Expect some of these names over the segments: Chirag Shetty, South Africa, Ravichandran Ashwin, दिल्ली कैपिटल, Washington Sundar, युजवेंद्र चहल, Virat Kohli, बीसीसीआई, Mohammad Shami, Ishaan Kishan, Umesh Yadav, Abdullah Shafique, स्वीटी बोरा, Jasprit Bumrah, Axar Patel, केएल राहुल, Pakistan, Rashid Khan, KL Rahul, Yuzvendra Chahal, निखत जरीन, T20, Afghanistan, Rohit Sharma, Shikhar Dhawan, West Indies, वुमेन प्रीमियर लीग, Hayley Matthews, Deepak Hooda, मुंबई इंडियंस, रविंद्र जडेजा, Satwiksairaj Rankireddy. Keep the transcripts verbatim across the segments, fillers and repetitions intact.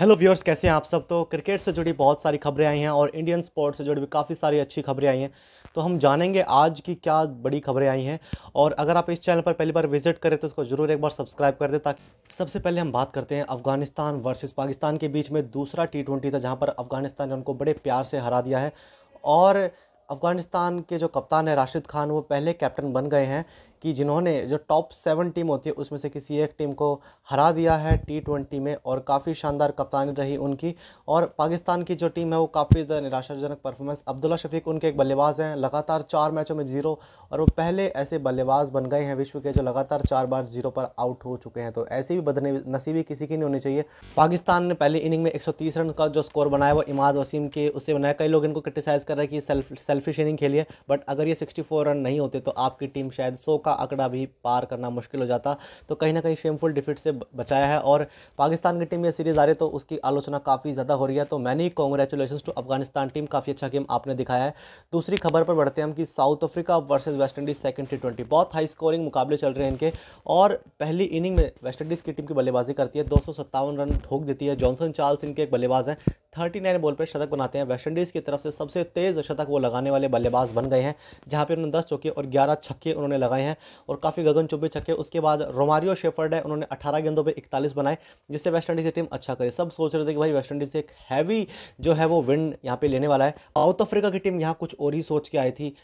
Hello viewers, कैसे हैं आप सब। तो क्रिकेट से जुड़ी बहुत सारी खबरें आई हैं और इंडियन स्पोर्ट्स से जुड़ी भी काफ़ी सारी अच्छी खबरें आई हैं। तो हम जानेंगे आज की क्या बड़ी खबरें आई हैं। और अगर आप इस चैनल पर पहली बार विजिट करें तो उसको ज़रूर एक बार सब्सक्राइब कर दें। ताकि सबसे पहले हम बात करते हैं अफगानिस्तान वर्सेस पाकिस्तान के बीच में दूसरा टी ट्वेंटी था, जहाँ पर अफगानिस्तान ने उनको बड़े प्यार से हरा दिया है। और अफगानिस्तान के जो कप्तान है राशिद खान, वो पहले कैप्टन बन गए हैं कि जिन्होंने जो टॉप सेवन टीम होती है उसमें से किसी एक टीम को हरा दिया है टी ट्वेंटी में। और काफ़ी शानदार कप्तानी रही उनकी। और पाकिस्तान की जो टीम है वो काफ़ी निराशाजनक परफॉर्मेंस। अब्दुल्ला शफीक उनके एक बल्लेबाज हैं, लगातार चार मैचों में जीरो, और वो पहले ऐसे बल्लेबाज बन गए हैं विश्व के जो लगातार चार बार जीरो पर आउट हो चुके हैं। तो ऐसी भी बदनसीबी किसी की नहीं होनी चाहिए। पाकिस्तान ने पहली इनिंग में एक सौ तीस रन का जो स्कोर बनाया वो इमाद वसीम के उससे बनाया। कई लोग इनको क्रिटिसाइज़ कर रहे हैं कि सेल्फ सेल्फिश इनिंग खेली है, बट अगर ये सिक्सटी फोर रन नहीं होते तो आपकी टीम शायद सौ का आंकड़ा भी पार करना मुश्किल हो जाता। तो कहीं ना कहीं शेमफुल डिफीट से बचाया है। और पाकिस्तान की टीम ये सीरीज आ रही है तो उसकी आलोचना काफ़ी ज़्यादा हो रही है। तो many congratulations to Afghanistan team, काफ़ी अच्छा गेम आपने दिखाया है। दूसरी खबर पर बढ़ते हैं हम कि South Africa versus West Indies second T twenty. बहुत हाई स्कोरिंग मुकाबले चल रहे हैं इनके। और पहली इनिंग में वेस्ट इंडीज़ की टीम की बल्लेबाजी करती है, दो सौ सत्तावन रन ठोक देती है। जॉनसन चार्ल्स इनके एक बल्लेबाज हैं, थर्टी नाइन बॉल पर शतक बनाते हैं। वेस्ट इंडीज़ की तरफ से सबसे तेज़ शतक वो लगाने वाले बल्लेबाज बन गए हैं, जहाँ पर उन्होंने दस चौके और ग्यारह छक्के उन्होंने लगाए हैं और काफ़ी गगनचुंबी छक्के। उसके बाद रोमारियो शेफर्ड है, उन्होंने अठारह गेंदों पे इकतालीस बनाए, जिससे वेस्ट इंडीज़ की टीम अच्छा करे। सब सोच रहे थे कि भाई वेस्ट इंडीज़ से एक हैवी जो है वो विन यहाँ पे लेने वाला है। साउथ अफ्रीका की टीम यहाँ कुछ और ही सोच के आई थी।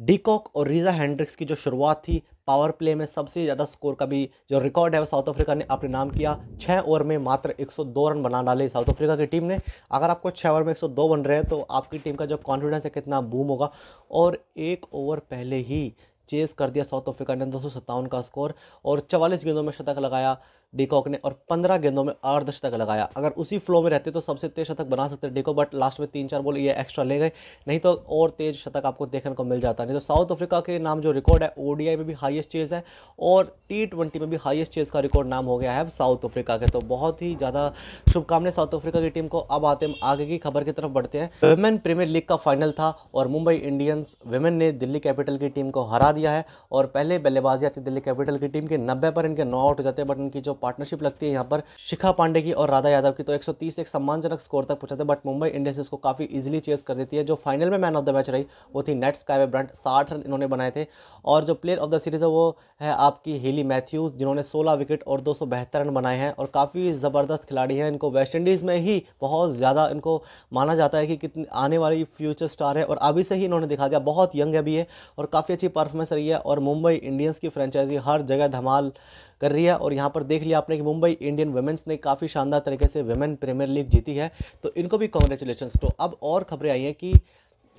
डी कॉक और रीज़ा हैंड्रिक्स की जो शुरुआत थी पावर प्ले में, सबसे ज़्यादा स्कोर का भी जो रिकॉर्ड है वो साउथ अफ्रीका ने अपने नाम किया। छः ओवर में मात्र एक सौ दो रन बना डाले साउथ अफ्रीका की टीम ने। अगर आपको छः ओवर में एक सौ दो बन रहे हैं तो आपकी टीम का जो कॉन्फिडेंस है कितना बूम होगा। और एक ओवर पहले ही चेस कर दिया साउथ अफ्रीका ने, दो सौ सत्तावन का स्कोर, और चवालीस गेंदों में शतक लगाया डीकॉक ने और पंद्रह गेंदों में अर्धशतक लगाया। अगर उसी फ्लो में रहते तो सबसे तेज शतक बना सकते डीकॉक, बट लास्ट में तीन चार बॉल ये एक्स्ट्रा ले गए, नहीं तो और तेज शतक आपको देखने को मिल जाता। नहीं तो साउथ अफ्रीका के नाम जो रिकॉर्ड है ओडीआई में भी हाईएस्ट चेज है और टी ट्वेंटी में भी हाईएस्ट चेज का रिकॉर्ड नाम हो गया है साउथ अफ्रीका के। तो बहुत ही ज़्यादा शुभकामनाएं साउथ अफ्रीका की टीम को। अब आते हैं आगे की खबर की तरफ बढ़ते हैं। वुमेन प्रीमियर लीग का फाइनल था और मुंबई इंडियंस वुमेन ने दिल्ली कैपिटल की टीम को हरा दिया है। और पहले बल्लेबाजी आती दिल्ली कैपिटल की टीम के नब्बे पर, इनके नौ आउट हो जाते हैं, बट इनकी जो पार्टनरशिप लगती है यहाँ पर शिखा पांडे की और राधा यादव की, तो एक सौ तीस एक सम्मानजनक स्कोर तक पहुंचा था, बट मुंबई इंडियंस इसको काफ़ी इजीली चेस कर देती है। जो फाइनल में मैन ऑफ द मैच रही वो थी नेट स्काइवर-ब्रंट, साठ रन इन्होंने बनाए थे। और जो प्लेयर ऑफ द सीरीज़ है वो है आपकी हेली मैथ्यूज़, जिन्होंने सोलह विकेट और दो सौ बहत्तर रन बनाए हैं और काफ़ी ज़बरदस्त खिलाड़ी हैं। इनको वेस्ट इंडीज़ में ही बहुत ज़्यादा इनको माना जाता है कि कितने आने वाली फ्यूचर स्टार है, और अभी से ही इन्होंने दिखा दिया। बहुत यंग है भी है और काफ़ी अच्छी परफॉर्मेंस रही है। और मुंबई इंडियंस की फ्रेंचाइजी हर जगह धमाल कर रही है। और यहाँ पर देख लिया आपने कि मुंबई इंडियन वुमेन्स ने काफ़ी शानदार तरीके से वुमेन प्रीमियर लीग जीती है, तो इनको भी कॉन्ग्रेचुलेशंस। तो अब और खबरें आई हैं कि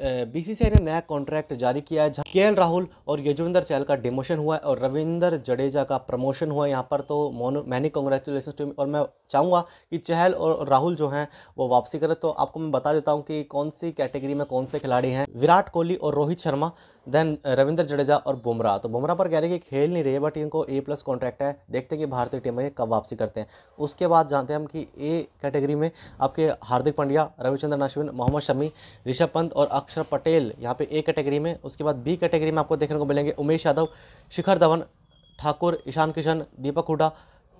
बीसीसीआई ने नया कॉन्ट्रैक्ट जारी किया है। केएल राहुल और युजवेंद्र चहल का डिमोशन हुआ है और रविंद्र जडेजा का प्रमोशन हुआ है यहाँ पर। तो मोनो मैनी कॉन्ग्रेचुलेशन टीम। और मैं चाहूँगा कि चहल और राहुल जो हैं वो वापसी करें। तो आपको मैं बता देता हूँ कि कौन सी कैटेगरी में कौन से खिलाड़ी हैं। विराट कोहली और रोहित शर्मा, देन रविंद्र जडेजा और बुमराह। तो बुमराह पर कह रहे हैं कि खेल नहीं रहे, बट इनको ए प्लस कॉन्ट्रैक्ट है। देखते हैं कि भारतीय टीम में ये कब वापसी करते हैं। उसके बाद जानते हैं हम कि ए कैटेगरी में आपके हार्दिक पांड्या, रविचंद्रन अश्विन, मोहम्मद शमी, ऋषभ पंत और अक्षर पटेल यहाँ पे ए कैटेगरी में। उसके बाद बी कैटेगरी में आपको देखने को मिलेंगे उमेश यादव, शिखर धवन, ठाकुर, ईशान किशन, दीपक हुडा,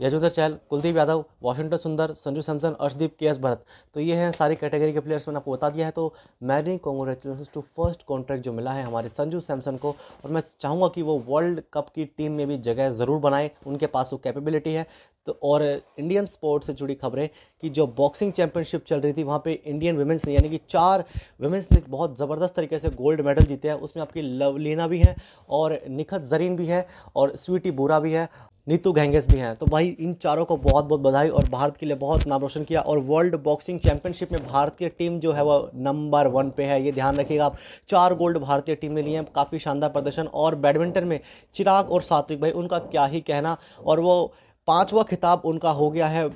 यजुवेंद्र चहल, कुलदीप यादव, वाशिंगटन सुंदर, संजू सैमसन, अर्शदीप के एस भारत। तो ये हैं सारी कैटेगरी के प्लेयर्स, मैंने आपको बता दिया है। तो many congratulations to first contract जो मिला है हमारे संजू सैमसन को। और मैं चाहूँगा कि वो वर्ल्ड कप की टीम में भी जगह ज़रूर बनाए, उनके पास वो कैपेबिलिटी है। तो और इंडियन स्पोर्ट्स से जुड़ी खबरें कि जो बॉक्सिंग चैंपियनशिप चल रही थी वहाँ पे इंडियन वुमेंस ने, यानी कि चार वुमेंस ने बहुत ज़बरदस्त तरीके से गोल्ड मेडल जीते हैं। उसमें आपकी लवलीना भी है और निखत जरीन भी है और स्वीटी बोरा भी है, नीतू घेंगेस भी हैं। तो भाई इन चारों को बहुत बहुत बधाई और भारत के लिए बहुत नाम रोशन किया। और वर्ल्ड बॉक्सिंग चैंपियनशिप में भारतीय टीम जो है वो नंबर वन पे है, ये ध्यान रखिएगा आप। चार गोल्ड भारतीय टीम ने लिए हैं, काफ़ी शानदार प्रदर्शन। और बैडमिंटन में चिराग और सात्विक, भाई उनका क्या ही कहना। और वो पांचवा खिताब उनका हो गया है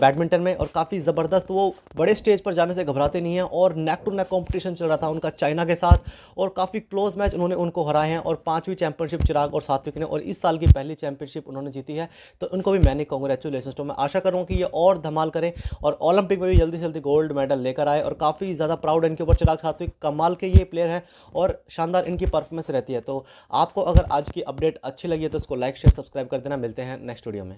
बैडमिंटन में और काफ़ी ज़बरदस्त। वो बड़े स्टेज पर जाने से घबराते नहीं हैं और नेक टू नेक कंपटीशन चल रहा था उनका चाइना के साथ और काफ़ी क्लोज मैच उन्होंने उनको हराए हैं। और पांचवी चैंपियनशिप चिराग और सात्विक ने, और इस साल की पहली चैंपियनशिप उन्होंने जीती है। तो उनको भी मैंने कॉन्ग्रेचुलेशन। तो मैं आशा करूँगा कि ये और धमाल करें और ओलंपिक में भी जल्दी से जल्दी गोल्ड मेडल लेकर आए। और काफ़ी ज़्यादा प्राउड इनके ऊपर, चिराग सात्विक कमाल के ये प्लेयर हैं और शानदार इनकी परफॉर्मेंस रहती है। तो आपको अगर आज की अपडेट अच्छी लगी है तो उसको लाइक शेयर सब्सक्राइब कर देना। मिलते हैं नेक्स्ट वीडियो में।